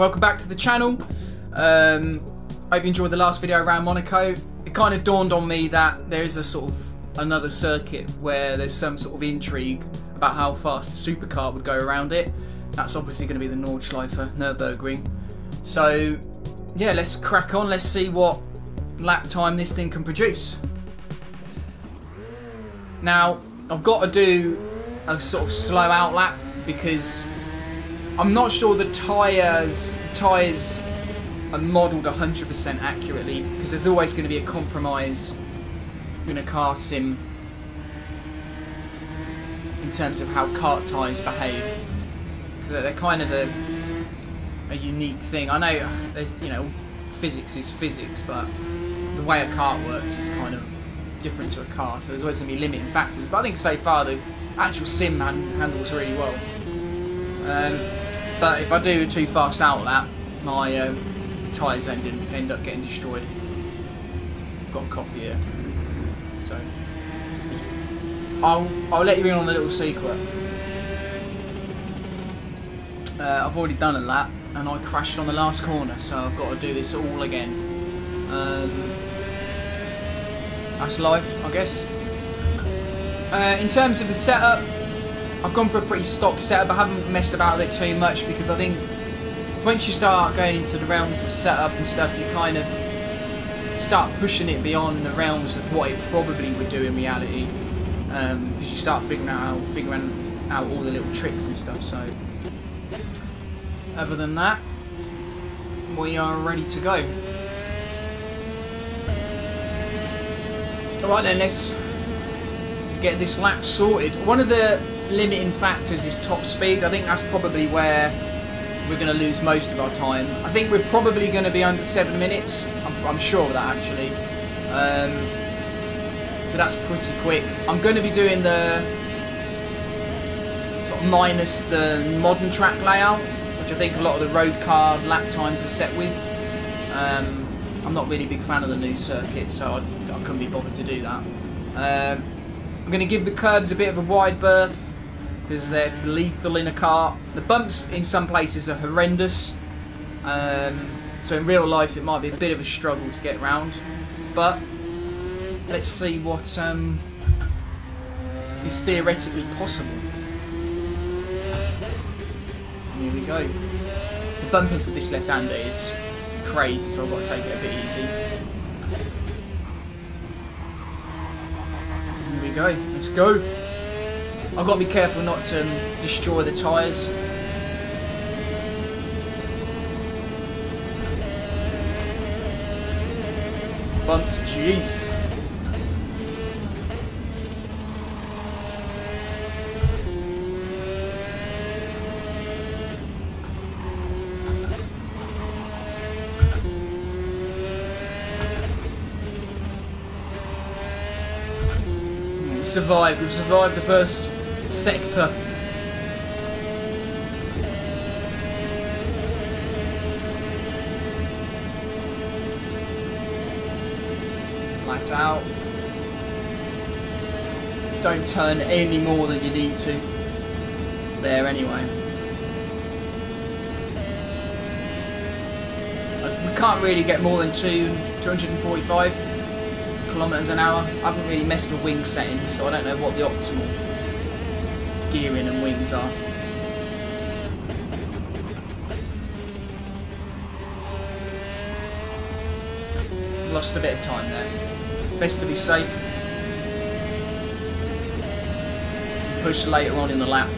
Welcome back to the channel. Hope you enjoyed the last video around Monaco. It kind of dawned on me that there is a sort of another circuit where there's some sort of intrigue about how fast the supercar would go around it. That's obviously going to be the Nordschleife Nürburgring. So yeah, let's crack on. Let's see what lap time this thing can produce. Now, I've got to do a sort of slow out lap because I'm not sure the tyres are modelled 100% accurately, because there's always going to be a compromise in a car sim in terms of how kart tyres behave, because they're kind of a unique thing. I know there's, you know, physics is physics, but the way a kart works is kind of different to a car, so there's always going to be limiting factors. But I think so far the actual sim handles really well. But if I do a too fast out lap, my tyres end up getting destroyed. I've got coffee here, so I'll let you in on a little secret. I've already done a lap and I crashed on the last corner, so I've got to do this all again. That's life, I guess. In terms of the setup, I've gone for a pretty stock setup. I haven't messed about with it too much, because I think once you start going into the realms of setup and stuff, you kind of start pushing it beyond the realms of what it probably would do in reality, because you start figuring out all the little tricks and stuff. So other than that, we are ready to go. Alright then, let's get this lap sorted. One of the limiting factors is top speed. I think that's probably where we're going to lose most of our time. I think we're probably going to be under 7 minutes. I'm sure of that, actually. So that's pretty quick. I'm going to be doing the sort of minus the modern track layout, which I think a lot of the road car lap times are set with. I'm not really a big fan of the new circuit, so I couldn't be bothered to do that. I'm going to give the curbs a bit of a wide berth, because they're lethal in a car. The bumps in some places are horrendous, so in real life it might be a bit of a struggle to get round. But let's see what is theoretically possible. Here we go. The bump into this left-hander is crazy, so I've got to take it a bit easy. Go. Let's go. I've got to be careful not to destroy the tyres. Bumps, jeez. Survived. We've survived the first sector. Light out. Don't turn any more than you need to. There, anyway. We can't really get more than 245. Kilometers an hour. I haven't really messed with wing settings, so I don't know what the optimal gearing and wings are. Lost a bit of time there. Best to be safe. Push later on in the lap.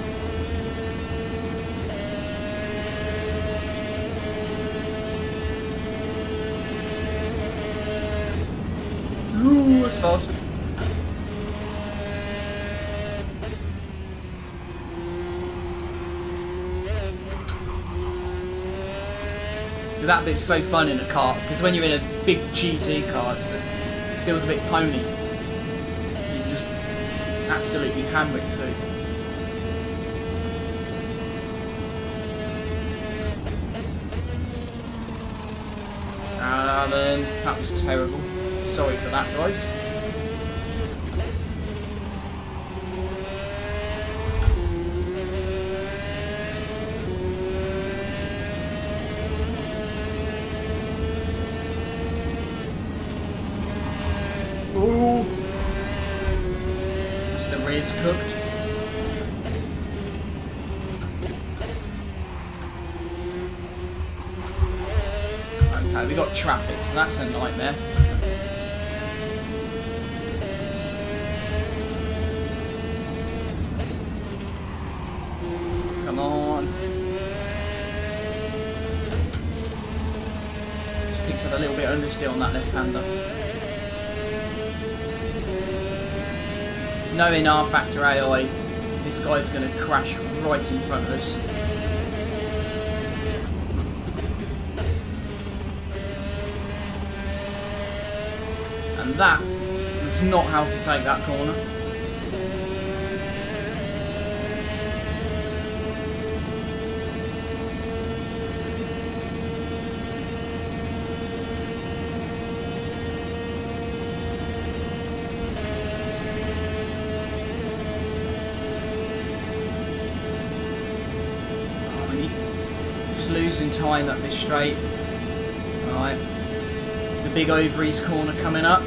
Fast. So that bit's so fun in a car, because when you're in a big GT car, it feels a bit pony. You can just absolutely hammer it through. That was terrible. Sorry for that, guys. is cooked. Okay, we got traffic, so that's a nightmare. Come on. Just picks up a little bit of understeer on that left-hander. Knowing R-Factor AI, this guy's going to crash right in front of us. And that is not how to take that corner. Losing time up this straight. Alright. The big ovaries corner coming up.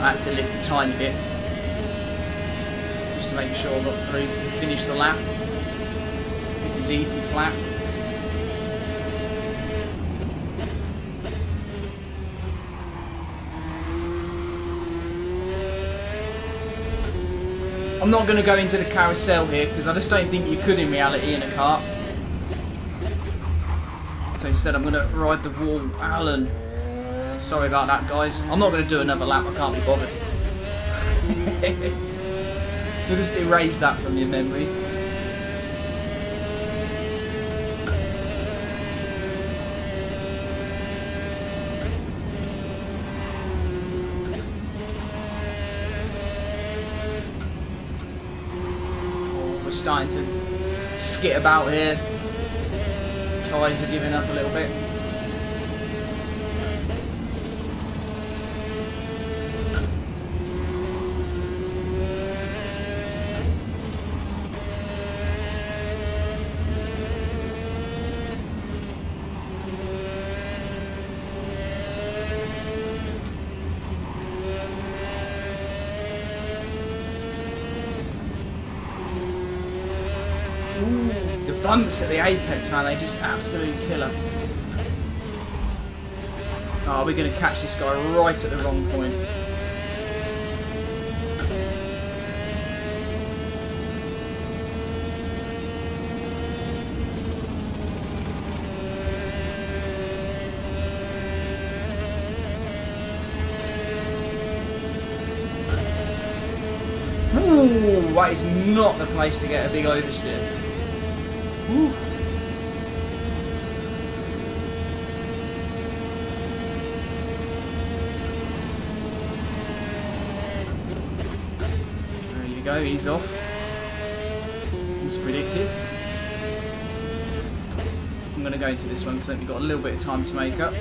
I had to lift a tiny bit just to make sure I got through and finish the lap. This is easy flat. I'm not going to go into the carousel here because I just don't think you could in reality in a kart. So instead I'm going to ride the wall. Alan. Sorry about that, guys. I'm not going to do another lap. I can't be bothered. So just erase that from your memory. Starting to skit about here. Tyres are giving up a little bit. Bumps at the apex, man, they just absolute killer. Oh, we're going to catch this guy right at the wrong point. Ooh, that is not the place to get a big oversteer. Ooh. There you go, he's off. As predicted. I'm going to go into this one because we've got a little bit of time to make up.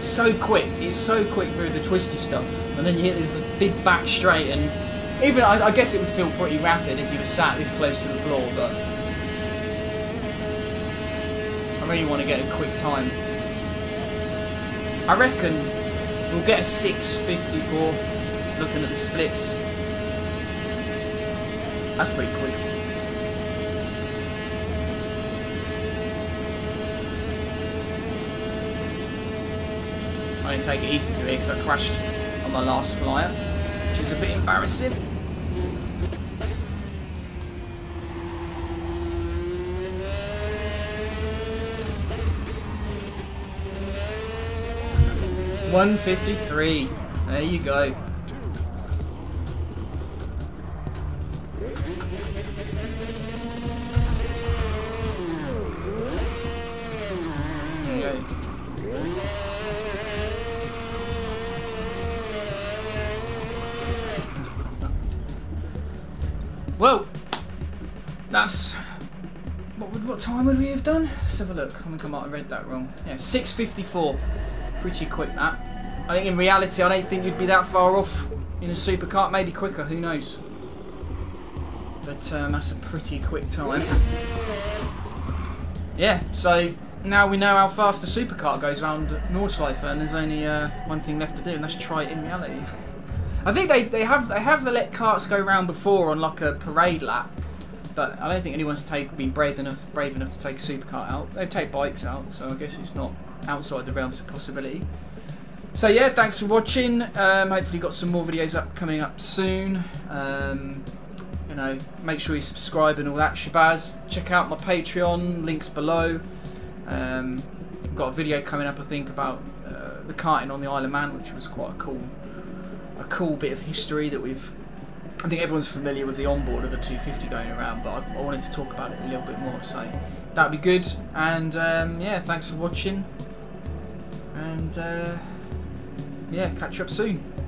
So quick, it's so quick through the twisty stuff, and then you hit this big back straight, and even I guess it would feel pretty rapid if you were sat this close to the floor, but I really want to get a quick time. I reckon we'll get a 6:54 looking at the splits. That's pretty quick. I didn't take it easy through here because I crashed on my last flyer, which is a bit embarrassing. $1.53. There you go. Well, that's What time would we have done? Let's have a look. I think I might have read that wrong. Yeah, 6:54. Pretty quick that. I think in reality, I don't think you'd be that far off in a supercar. Maybe quicker, who knows? But that's a pretty quick time. Yeah, so now we know how fast the supercar goes around Nordschleife, and there's only one thing left to do, and that's try it in reality. I think they have let karts go round before on like a parade lap, but I don't think anyone's been brave enough to take a supercar out. They've taken bikes out, so I guess it's not outside the realms of possibility. So yeah, thanks for watching. Hopefully got some more videos coming up soon. You know, make sure you subscribe and all that shabazz. Check out my Patreon, links below. I've got a video coming up, I think, about the karting on the Isle of Man, which was quite a cool bit of history that we've. I think everyone's familiar with the onboard of the 250 going around, but I wanted to talk about it a little bit more, so that'd be good. And yeah, thanks for watching, and yeah, catch you up soon.